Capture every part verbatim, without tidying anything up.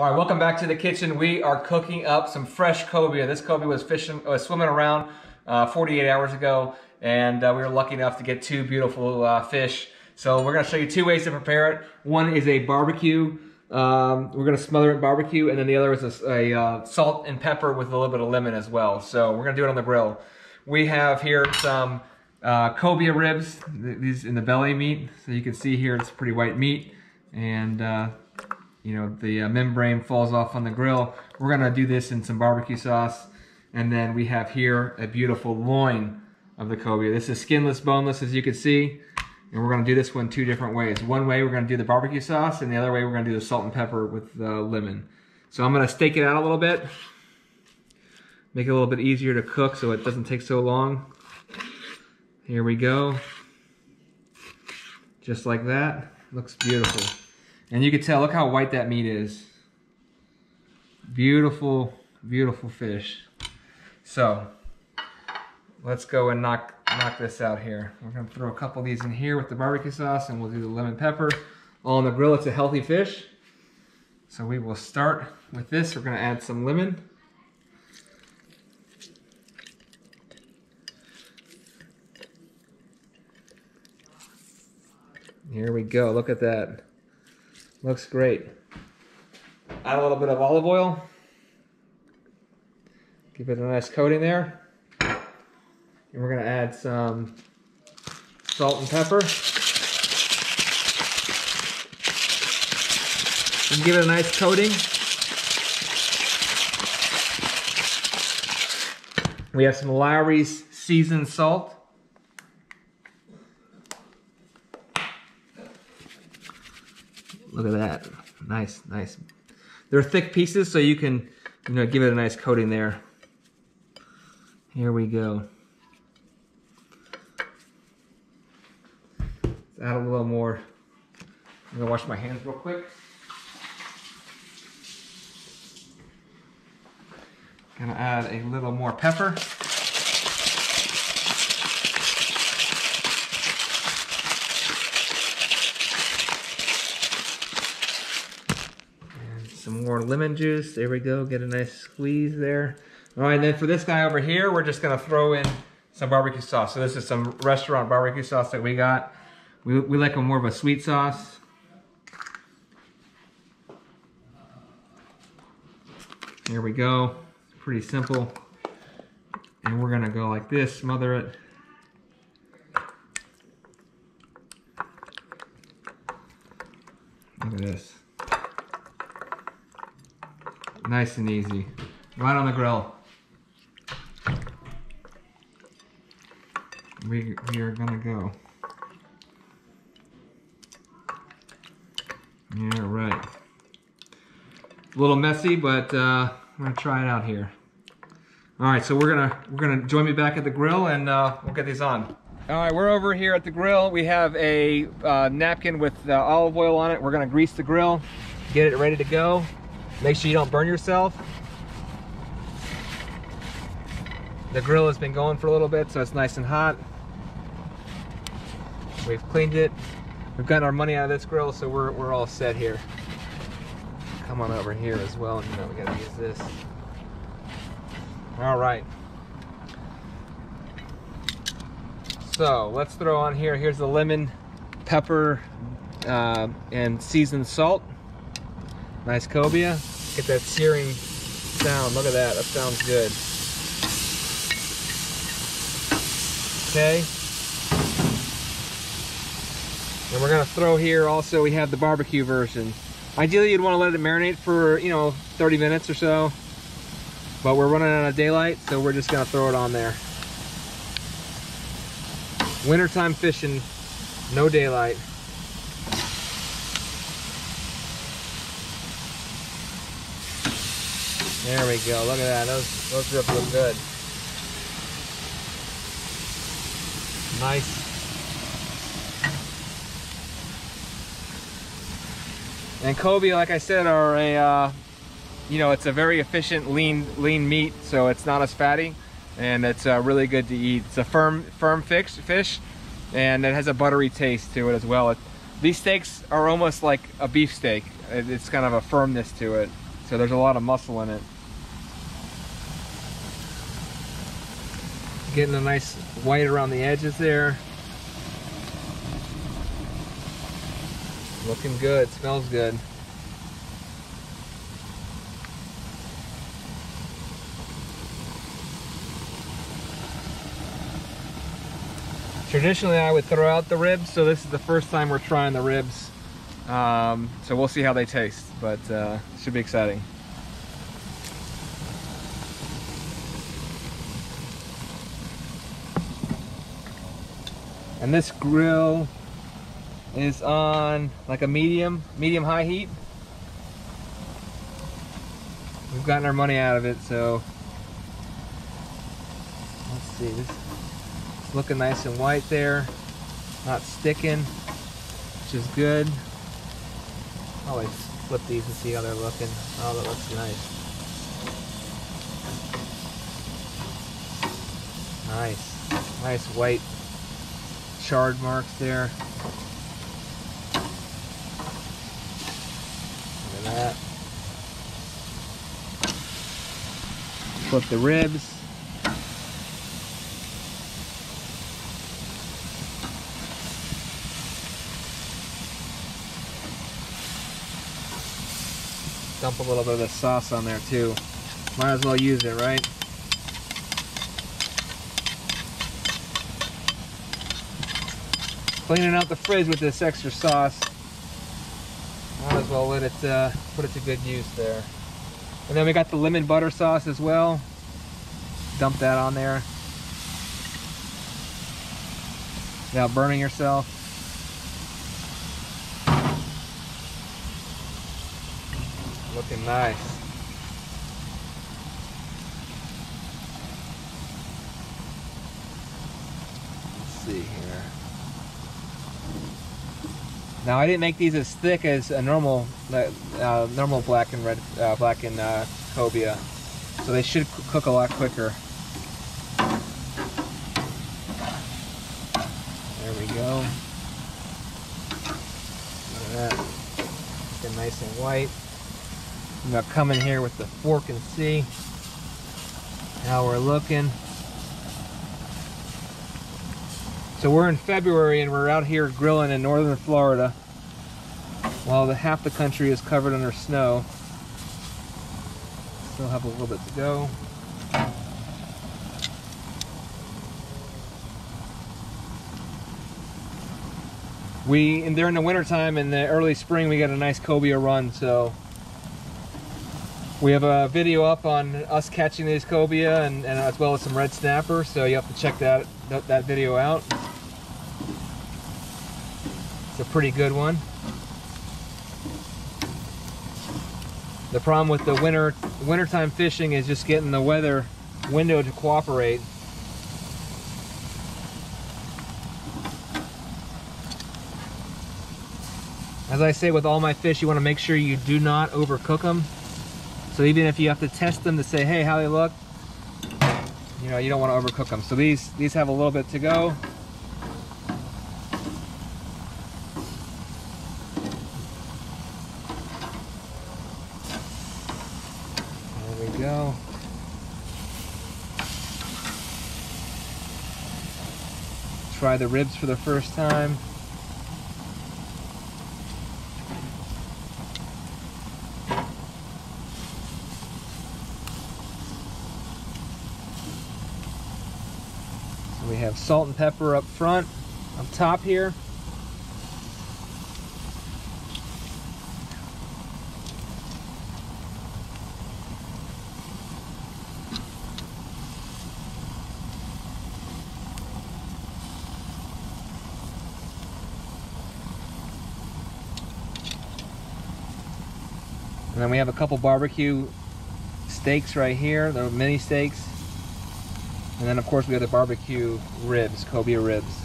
All right, welcome back to the kitchen. We are cooking up some fresh cobia. This cobia was fishing, was swimming around uh, forty-eight hours ago, and uh, we were lucky enough to get two beautiful uh, fish. So we're gonna show you two ways to prepare it. One is a barbecue. Um, we're gonna smother it in barbecue, and then the other is a, a uh, salt and pepper with a little bit of lemon as well. So we're gonna do it on the grill. We have here some uh, cobia ribs. These in the belly meat. So you can see here, it's pretty white meat, and uh, you know, the uh, membrane falls off on the grill. We're gonna do this in some barbecue sauce. And then we have here a beautiful loin of the cobia. This is skinless, boneless, as you can see. And we're gonna do this one two different ways. One way we're gonna do the barbecue sauce, and the other way we're gonna do the salt and pepper with uh, lemon. So I'm gonna stake it out a little bit, make it a little bit easier to cook so it doesn't take so long. Here we go. Just like that, looks beautiful. And you can tell, look how white that meat is. Beautiful, beautiful fish. So, let's go and knock, knock this out here. We're gonna throw a couple of these in here with the barbecue sauce, and we'll do the lemon pepper. All on the grill, it's a healthy fish. So we will start with this. We're gonna add some lemon. Here we go, look at that. Looks great. Add a little bit of olive oil. Give it a nice coating there. And we're gonna add some salt and pepper. And give it a nice coating. We have some Lawry's seasoned salt. Look at that, nice, nice. They're thick pieces, so you can, you know, give it a nice coating there. Here we go. Let's add a little more. I'm gonna wash my hands real quick. Gonna add a little more pepper. Some more lemon juice, there we go, get a nice squeeze there. All right, and then for this guy over here, we're just gonna throw in some barbecue sauce. So this is some restaurant barbecue sauce that we got. We, we like a more of a sweet sauce. Here we go, pretty simple. And we're gonna go like this, smother it. Look at this. Nice and easy, right on the grill. We, we are gonna go. Yeah, right. A little messy, but uh, I'm gonna try it out here. All right, so we're gonna we're gonna join me back at the grill, and uh, we'll get these on. All right, we're over here at the grill. We have a uh, napkin with uh, olive oil on it. We're gonna grease the grill, get it ready to go. Make sure you don't burn yourself. The grill has been going for a little bit, so it's nice and hot. We've cleaned it. We've gotten our money out of this grill, so we're, we're all set here. Come on over here as well. You know, we gotta use this. All right. So let's throw on here. Here's the lemon, pepper, uh, and seasoned salt. Nice cobia. Get that searing sound. Look at that. That sounds good. Okay. And we're gonna throw here also, we have the barbecue version. Ideally you'd want to let it marinate for, you know, thirty minutes or so. But we're running out of daylight, so we're just gonna throw it on there. Wintertime fishing, no daylight. There we go, look at that, those, those ribs look good. Nice. And cobia, like I said, are a, uh, you know, it's a very efficient, lean lean meat, so it's not as fatty, and it's uh, really good to eat. It's a firm, firm fish, fish, and it has a buttery taste to it as well. It, these steaks are almost like a beef steak. It, it's kind of a firmness to it. So there's a lot of muscle in it. Getting a nice white around the edges there. Looking good, smells good. Traditionally, I would throw out the ribs, so this is the first time we're trying the ribs. Um, so we'll see how they taste, but uh, should be exciting. And this grill is on like a medium, medium high heat. We've gotten our money out of it, so let's see. This is looking nice and white there, not sticking, which is good. I always flip these and see how they're looking. Oh, that looks nice. Nice, nice white charred marks there. Look at that. Flip the ribs. Dump a little bit of this sauce on there too. Might as well use it, right? Cleaning out the fridge with this extra sauce. Might as well let it uh, put it to good use there. And then we got the lemon butter sauce as well. Dump that on there. Without burning yourself. Looking nice. Let's see here. Now I didn't make these as thick as a normal, uh, normal black and red, uh, black and uh, cobia, so they should cook a lot quicker. There we go. Look at that, looking nice and white. I'm gonna come in here with the fork and see how we're looking. So we're in February and we're out here grilling in northern Florida while the half the country is covered under snow. Still have a little bit to go. We, and during the wintertime and the early spring, we got a nice cobia run, so we have a video up on us catching these cobia and, and as well as some red snapper, so you have to check that, that video out. A pretty good one. The problem with the winter wintertime fishing is just getting the weather window to cooperate. As I say with all my fish, you want to make sure you do not overcook them. So even if you have to test them to say, hey, how they look, you know, you don't want to overcook them. So these these have a little bit to go. Try the ribs for the first time. So we have salt and pepper up front, up top here. And then we have a couple barbecue steaks right here. They're mini steaks. And then of course we have the barbecue ribs, cobia ribs.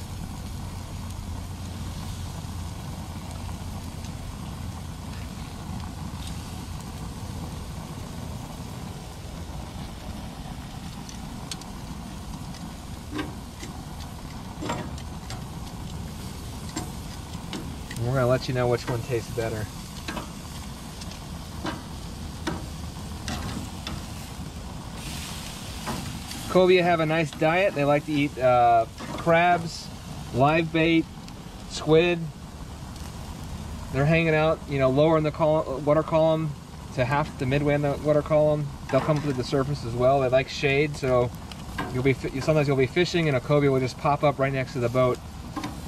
And we're gonna let you know which one tastes better. Cobia have a nice diet. They like to eat uh, crabs, live bait, squid. They're hanging out, you know, lower in the col water column to half the midway in the water column. They'll come through the surface as well. They like shade, so you'll be sometimes you'll be fishing and a cobia will just pop up right next to the boat,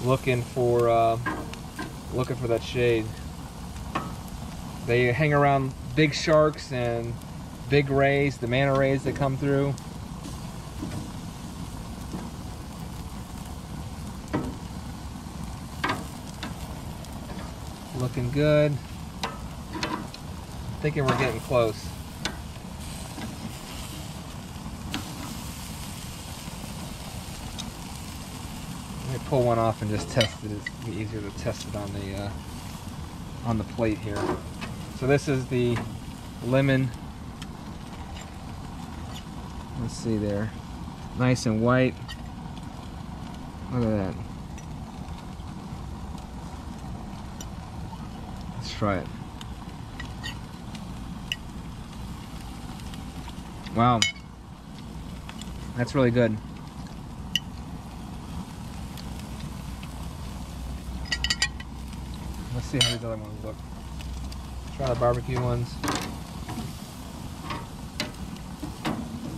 looking for uh, looking for that shade. They hang around big sharks and big rays, the manta rays that come through. Looking good. I'm thinking we're getting close. Let me pull one off and just test it. It'll be easier to test it on the uh, on the plate here. So this is the lemon. Let's see there. Nice and white. Look at that. Try it. Wow, that's really good. Let's see how these other ones look. Let's try the barbecue ones.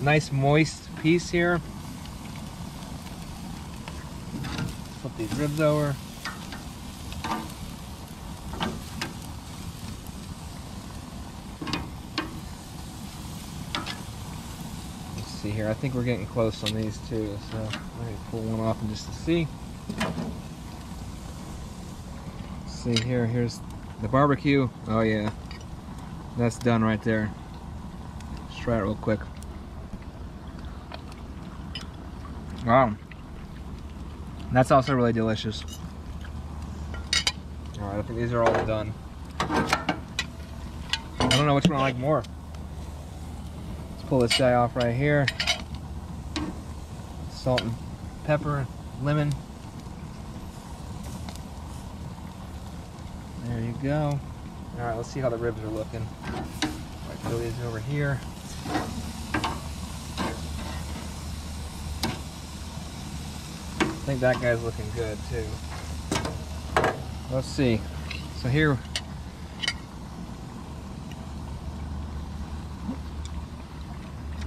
Nice moist piece here. Flip these ribs over. See here, I think we're getting close on these too, so let me pull one off and just to see. See here, here's the barbecue. Oh yeah, that's done right there. Let's try it real quick. Wow, that's also really delicious. All right, I think these are all done. I don't know which one I like more. Pull this guy off right here. Salt and pepper, lemon. There you go. All right, let's see how the ribs are looking. Right, throw these over here. I think that guy's looking good too. Let's see. So here.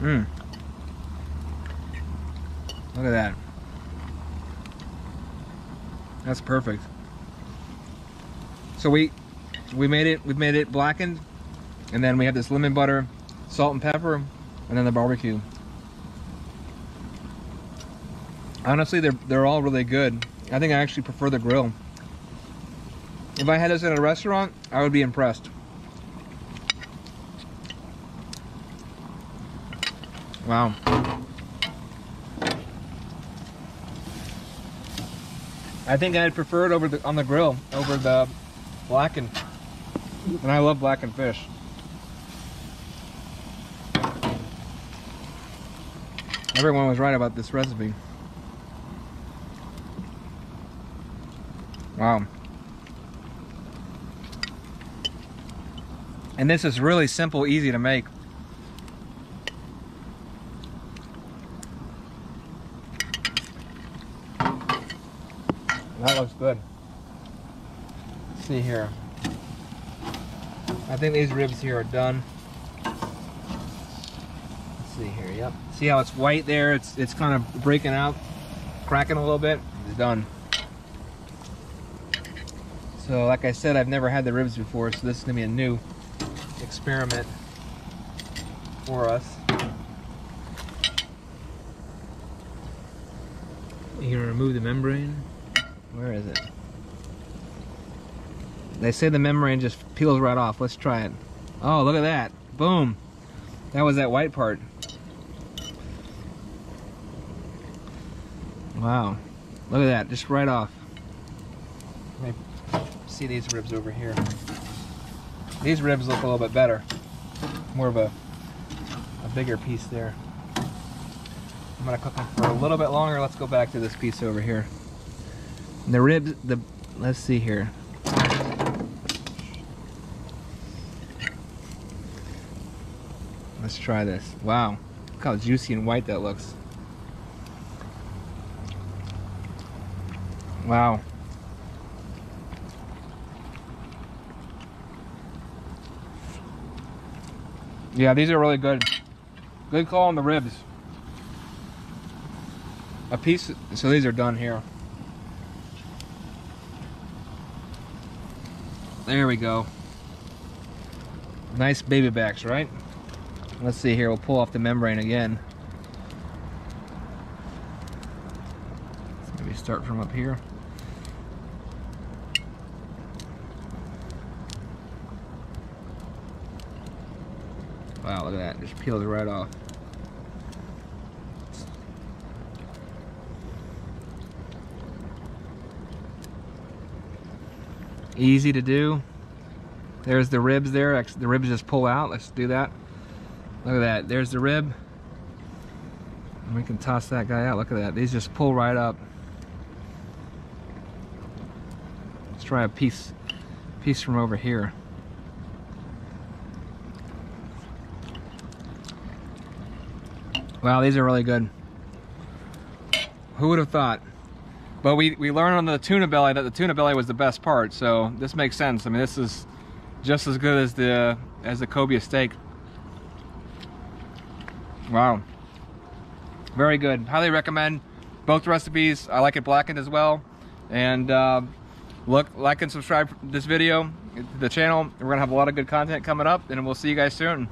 Mmm. Look at that. That's perfect. So we we made it we made it blackened, and then we have this lemon butter, salt and pepper, and then the barbecue. Honestly, they're they're all really good. I think I actually prefer the grill. If I had this at a restaurant, I would be impressed. Wow. I think I'd prefer it over the, on the grill over the blackened. And I love blackened fish. Everyone was right about this recipe. Wow. And this is really simple, easy to make. That looks good. Let's see here. I think these ribs here are done. Let's see here. Yep. See how it's white there? It's it's kind of breaking out, cracking a little bit. It's done. So, like I said, I've never had the ribs before, so this is gonna be a new experiment for us. You're gonna remove the membrane. Where is it? They say the membrane just peels right off. Let's try it. Oh, look at that. Boom. That was that white part. Wow. Look at that. Just right off. Let me see these ribs over here. These ribs look a little bit better. More of a, a bigger piece there. I'm going to cook them for a little bit longer. Let's go back to this piece over here. The ribs, the, let's see here. Let's try this. Wow, look how juicy and white that looks. Wow. Yeah, these are really good. Good call on the ribs. A piece, so these are done here. There we go. Nice baby backs, right? Let's see here, we'll pull off the membrane again. Maybe start from up here. Wow, look at that, just peeled it right off. Easy to do. There's the ribs there, the ribs just pull out, let's do that. Look at that, there's the rib. And we can toss that guy out, look at that, these just pull right up. Let's try a piece, piece from over here. Wow, these are really good. Who would have thought? But we, we learned on the tuna belly that the tuna belly was the best part, so this makes sense. I mean, this is just as good as the as the cobia steak. Wow. Very good. Highly recommend both recipes. I like it blackened as well. And uh, look, like and subscribe to this video, the channel. We're going to have a lot of good content coming up, and we'll see you guys soon.